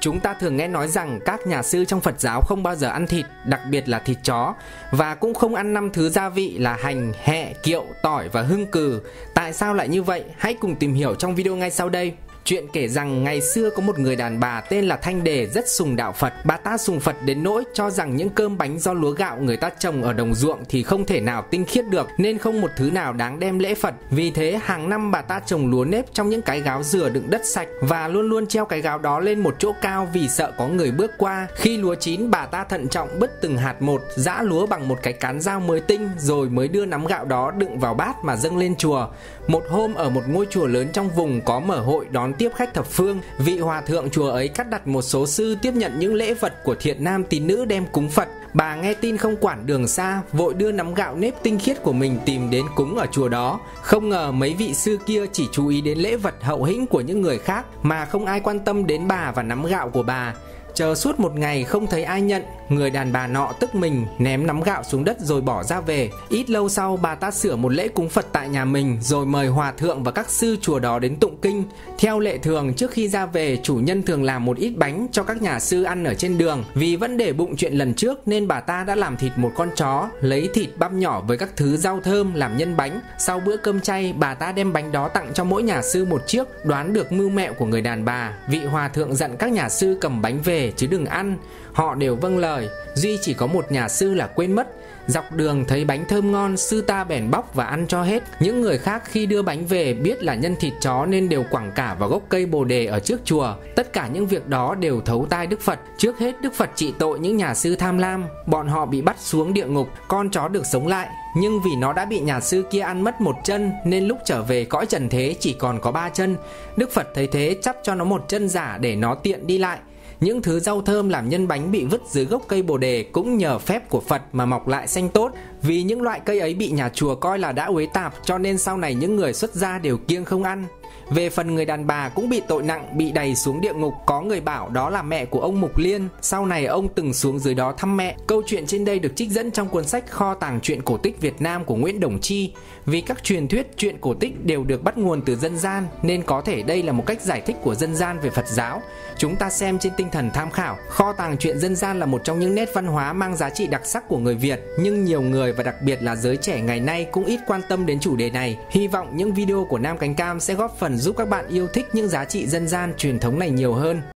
Chúng ta thường nghe nói rằng các nhà sư trong Phật giáo không bao giờ ăn thịt, đặc biệt là thịt chó, và cũng không ăn 5 thứ gia vị là hành, hẹ, kiệu, tỏi và hương cừ. Tại sao lại như vậy? Hãy cùng tìm hiểu trong video ngay sau đây. Chuyện kể rằng ngày xưa có một người đàn bà tên là Thanh Đề rất sùng đạo Phật. Bà ta sùng Phật đến nỗi cho rằng những cơm bánh do lúa gạo người ta trồng ở đồng ruộng thì không thể nào tinh khiết được, nên không một thứ nào đáng đem lễ Phật. Vì thế hàng năm bà ta trồng lúa nếp trong những cái gáo dừa đựng đất sạch và luôn luôn treo cái gáo đó lên một chỗ cao vì sợ có người bước qua. Khi lúa chín, bà ta thận trọng bứt từng hạt một, giã lúa bằng một cái cán dao mới tinh rồi mới đưa nắm gạo đó đựng vào bát mà dâng lên chùa. Một hôm ở một ngôi chùa lớn trong vùng có mở hội đón tiếp khách thập phương, vị hòa thượng chùa ấy cắt đặt một số sư tiếp nhận những lễ vật của thiện nam tín nữ đem cúng Phật. Bà nghe tin không quản đường xa, vội đưa nắm gạo nếp tinh khiết của mình tìm đến cúng ở chùa đó. Không ngờ mấy vị sư kia chỉ chú ý đến lễ vật hậu hĩnh của những người khác mà không ai quan tâm đến bà và nắm gạo của bà. Chờ suốt một ngày không thấy ai nhận, người đàn bà nọ tức mình, ném nắm gạo xuống đất rồi bỏ ra về. Ít lâu sau, bà ta sửa một lễ cúng Phật tại nhà mình rồi mời hòa thượng và các sư chùa đó đến tụng kinh. Theo lệ thường, trước khi ra về, chủ nhân thường làm một ít bánh cho các nhà sư ăn ở trên đường. Vì vẫn để bụng chuyện lần trước nên bà ta đã làm thịt một con chó, lấy thịt băm nhỏ với các thứ rau thơm làm nhân bánh. Sau bữa cơm chay, bà ta đem bánh đó tặng cho mỗi nhà sư một chiếc. Đoán được mưu mẹo của người đàn bà, vị hòa thượng dặn các nhà sư cầm bánh về chứ đừng ăn. Họ đều vâng lời, duy chỉ có một nhà sư là quên mất. Dọc đường thấy bánh thơm ngon, sư ta bèn bóc và ăn cho hết. Những người khác khi đưa bánh về biết là nhân thịt chó nên đều quẳng cả vào gốc cây bồ đề ở trước chùa. Tất cả những việc đó đều thấu tai Đức Phật. Trước hết Đức Phật trị tội những nhà sư tham lam. Bọn họ bị bắt xuống địa ngục, con chó được sống lại. Nhưng vì nó đã bị nhà sư kia ăn mất một chân nên lúc trở về cõi trần thế chỉ còn có 3 chân. Đức Phật thấy thế chắp cho nó một chân giả để nó tiện đi lại. Những thứ rau thơm làm nhân bánh bị vứt dưới gốc cây bồ đề cũng nhờ phép của Phật mà mọc lại xanh tốt. Vì những loại cây ấy bị nhà chùa coi là đã uế tạp cho nên sau này những người xuất gia đều kiêng không ăn. Về phần người đàn bà cũng bị tội nặng, bị đày xuống địa ngục. Có người bảo đó là mẹ của ông Mục Liên, sau này ông từng xuống dưới đó thăm mẹ. Câu chuyện trên đây được trích dẫn trong cuốn sách Kho tàng truyện cổ tích Việt Nam của Nguyễn Đồng Chi. Vì các truyền thuyết truyện cổ tích đều được bắt nguồn từ dân gian nên có thể đây là một cách giải thích của dân gian về Phật giáo. Chúng ta xem trên tinh thần tham khảo. Kho tàng truyện dân gian là một trong những nét văn hóa mang giá trị đặc sắc của người Việt, nhưng nhiều người và đặc biệt là giới trẻ ngày nay cũng ít quan tâm đến chủ đề này. Hy vọng những video của Nam Cánh Cam sẽ góp phần giúp các bạn yêu thích những giá trị dân gian truyền thống này nhiều hơn.